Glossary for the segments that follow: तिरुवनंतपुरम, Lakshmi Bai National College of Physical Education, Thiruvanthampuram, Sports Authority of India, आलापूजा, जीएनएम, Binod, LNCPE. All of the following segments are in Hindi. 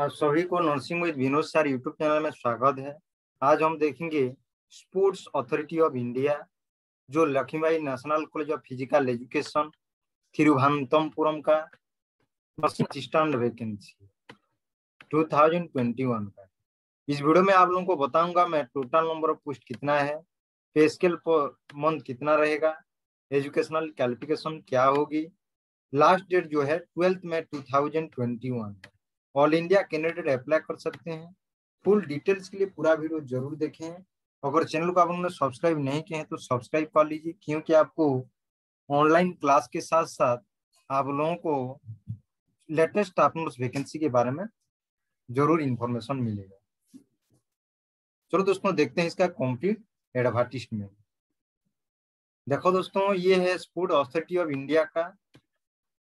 सभी को nursing with Vinod sir YouTube channel में स्वागत है। आज हम देखेंगे स्पोर्ट्स अथॉरिटी ऑफ इंडिया जो Lakshmi Bai national college of physical education Thiruvananthapuram का असिस्टेंट वैकेंसी 2021 का। इस वीडियो में आप लोगों को बताऊंगा मैं टोटल नंबर ऑफ पोस्ट कितना है, पे स्केल पर मंथ कितना रहेगा, एजुकेशनल क्वालिफिकेशन क्या होगी। लास्ट डेट जो है 12 मई 2021। ऑल इंडिया कैंडिडेट अप्लाई कर सकते हैं। फुल डिटेल्स के लिए पूरा वीडियो जरूर देखें। अगर चैनल को आप लोगों ने सब्सक्राइब नहीं किया है तो सब्सक्राइब कर लीजिए, क्योंकि आपको ऑनलाइन क्लास के साथ साथ आप लोगों को लेटेस्ट आप लोग वैकेंसी के बारे में जरूर इंफॉर्मेशन मिलेगा। चलो दोस्तों देखते हैं इसका कंप्लीट एडवर्टाइजमेंट। देखो दोस्तों, ये है स्पोर्ट्स अथॉरिटी ऑफ इंडिया का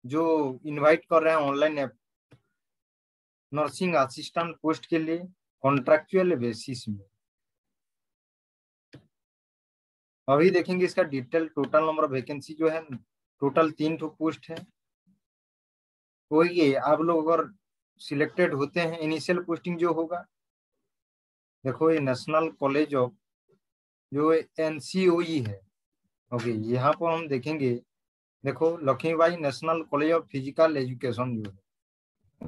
जो इन्वाइट कर रहे हैं ऑनलाइन नर्सिंग असिस्टेंट पोस्ट के लिए कॉन्ट्रैक्चुअल बेसिस में। अभी देखेंगे इसका detail. Total number of vacancy जो है टोटल 3 पोस्ट है। तो ये आप लोग अगर सिलेक्टेड होते हैं इनिशियल पोस्टिंग जो होगा, देखो ये नेशनल कॉलेज ऑफ जो एनसीओई है। ओके, यहाँ पर हम देखेंगे, देखो Lakshmibai national college of physical education जो है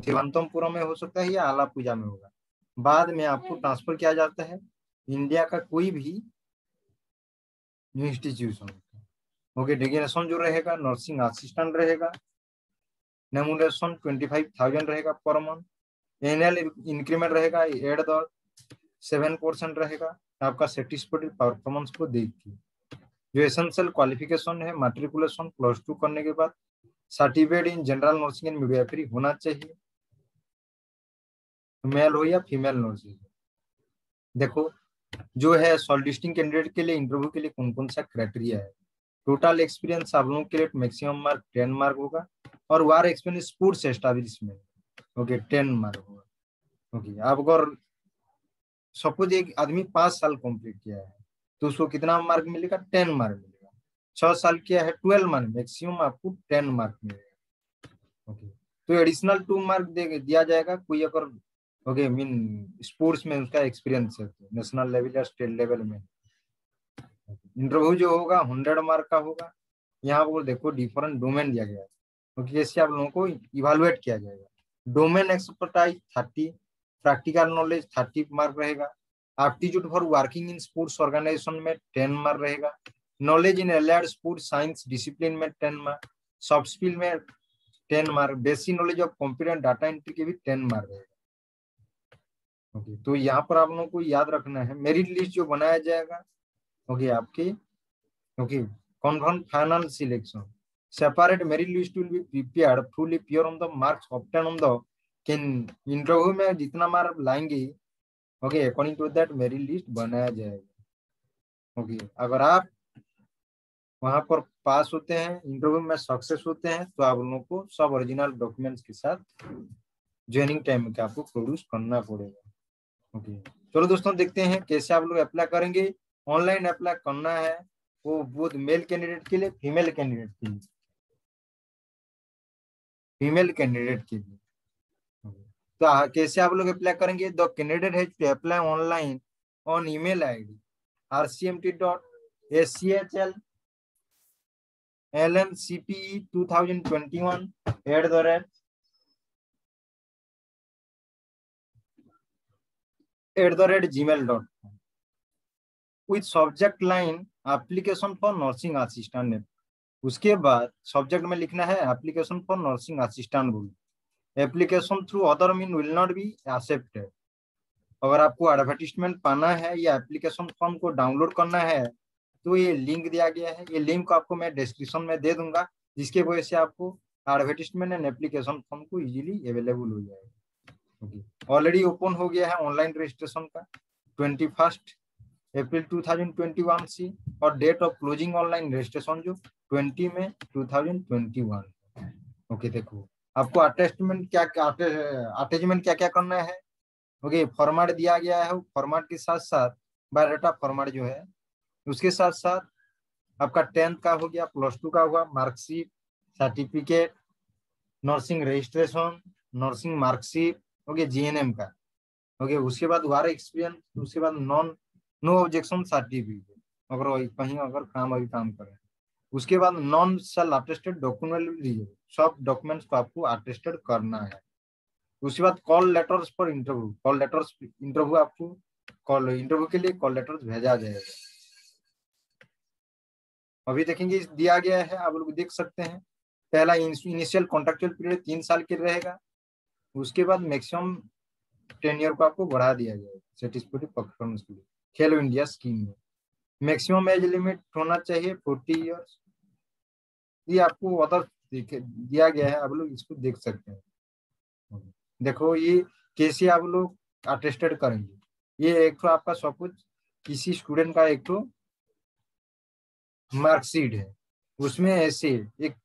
तिरुवनंतपुरम में हो सकता है या आलापूजा में होगा, बाद में आपको ट्रांसफर किया जाता है इंडिया का कोई भी इंस्टीट्यूशन। ओके, डेजिग्नेशन जो रहेगा नर्सिंग असिस्टेंट रहेगा। नोमिनेशन 25,000 रहेगा पर मंथ। एनुअल इंक्रीमेंट रहेगा 8.7% रहेगा आपका सेटिस्फैक्टरी परफॉर्मेंस को देख के। जो एसेंशियल क्वालिफिकेशन है मैट्रिकुलेशन +2 करने के बाद, certificate in general nursing and midwifery होना चाहिए, मेल हो या फीमेल नर्सिंग। देखो जो है शॉर्टलिस्टिंग कैंडिडेट के लिए इंटरव्यू के लिए कौन कौन सा क्राइटेरिया है। टोटल एक्सपीरियंस आप लोगों के लिए मैक्सिमम मार्क 10 मार्क होगा और वार experience sports establishment okay 10 mark होगा। ओके, आप अगर सपोज एक आदमी 5 साल कंप्लीट किया है तो उसको कितना मार्क मिलेगा? 10 मार्क मिलेगा। 6 साल किया है 12 मार्क, मैक्सिमम आपको 10 मार्क मिलेगा। ओके, तो एडिशनल 2 मार्क दिया जाएगा कोई अगर ओके मीन स्पोर्ट्स में उसका एक्सपीरियंस है नेशनल लेवल या स्टेट लेवल में। इंटरव्यू जो होगा 100 मार्क का होगा। यहाँ पर देखो डिफरेंट डोमेन दिया गया है, ओके जैसे आप लोगों को इवेलुएट किया जाएगा। Domain expertise 30, practical knowledge 30 mark रहेगा। Aptitude for working in sports organisation में 10 मार्क रहेगा। Knowledge in allied sports science discipline में 10 मार्क, सॉफ्ट स्किल में 10 mark, basic knowledge of competent data entry के भी 10 मार्क रहेगा। ओके, तो यहाँ पर आप लोगों को याद रखना है मेरिट लिस्ट जो बनाया जाएगा ओके आपके okay confirm final selection. Separate merit list will be prepared fully pure on the marks obtain on the interview में जितना मार्क लाएंगे okay according to that merit list बनाया जाएगा। ओके, अगर आप वहां पर पास होते हैं इंटरव्यू में सक्सेस होते हैं तो आप लोगों को सब ओरिजिनल डॉक्यूमेंट्स के साथ ज्वाइनिंग टाइम के आपको प्रोड्यूस करना पड़ेगा। ओके, चलो दोस्तों देखते हैं कैसे आप लोग अप्लाई करेंगे। ऑनलाइन अप्लाई करना है वो बोथ मेल कैंडिडेट के लिए फीमेल कैंडिडेट के लिए तो कैसे आप लोग अप्लाई करेंगे? The candidate has to apply online on email ID rcmt.achl lncpe2021 @gmail.com with subject line application for nursing assistant. उसके बाद सब्जेक्ट में लिखना है एप्लीकेशन फॉर नर्सिंग असिस्टेंट बोल। Application through other mean will not be accepted. अगर आपको एडवर्टाइजमेंट पाना है या एप्लीकेशन फॉर्म को डाउनलोड करना है तो ये लिंक दिया गया है, ये लिंक आपको मैं डिस्क्रिप्शन में दे दूंगा, जिसके वजह से आपको एडवर्टाइजमेंट एंड एप्लीकेशन फॉर्म को इजीली अवेलेबल हो जाएगा। ओके, ऑलरेडी ओपन हो गया है ऑनलाइन रजिस्ट्रेशन का 21 अप्रैल 2021 से, और date of closing online registration जो 20 मई 2021। ओके, देखो आपको अटैचमेंट क्या करना है। ओके, फॉर्मेट दिया गया है, फॉर्मेट के साथ साथ बायोडाटा फॉर्मेट जो है उसके साथ साथ आपका 10th का हो गया, +2 का हुआ, marksheet, certificate, nursing registration, nursing marksheet okay जीएनएम का, ओके उसके बाद वार एक्सपीरियंस, उसके बाद नॉन नो ऑब्जेक्शन सर्टिफिकेट अगर कहीं अगर काम अभी काम करें, उसके बाद नॉन सेल्फ अटेस्टेड डॉक्यूमेंट भी सब डॉक्यूमेंट्स को आपको अटेस्टेड करना है। उसके बाद कॉल लेटर्स पर इंटरव्यू, कॉल लेटर्स इंटरव्यू आपको कॉल इंटरव्यू के लिए कॉल लेटर्स भेजा जाएगा। अभी देखेंगे दिया गया है, आप लोग देख सकते हैं। पहला इनिशियल कॉन्ट्रेक्चुअल पीरियड 3 साल के रहेगा, उसके बाद मैक्सिमम टेन्योर को आपको बढ़ा दिया जाएगा सेटिस्फैक्टरी परफॉर्मेंस के लिए। खेलो इंडिया स्कीम में मैक्सिमम एज लिमिट होना चाहिए 40 इयर्स, ये आपको अदर दिया गया है, आप लोग इसको देख सकते हैं। देखो ये कैसे आप लोग अटेस्टेड करेंगे, ये एक तो आपका सब कुछ किसी स्टूडेंट का एक तो मार्कशीट है, उसमें ऐसे एक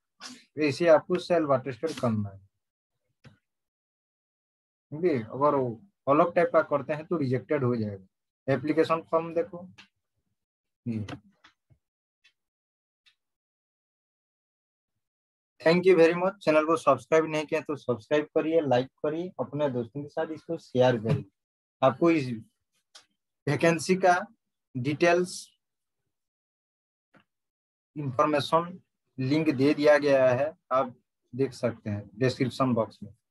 ऐसे आपको सेल्फ अटेस्टेड करना है। अगर अलग टाइप का करते हैं तो रिजेक्टेड हो जाएगा। एप्लीकेशन फॉर्म देखो, thank you very much. Channel को सब्सक्राइब नहीं किया तो सब्सक्राइब करिए, लाइक करिए, अपने दोस्तों के साथ इसको शेयर करिए। आपको इस वैकेंसी का डिटेल्स इंफॉर्मेशन लिंक दे दिया गया है, आप देख सकते हैं डिस्क्रिप्शन बॉक्स में।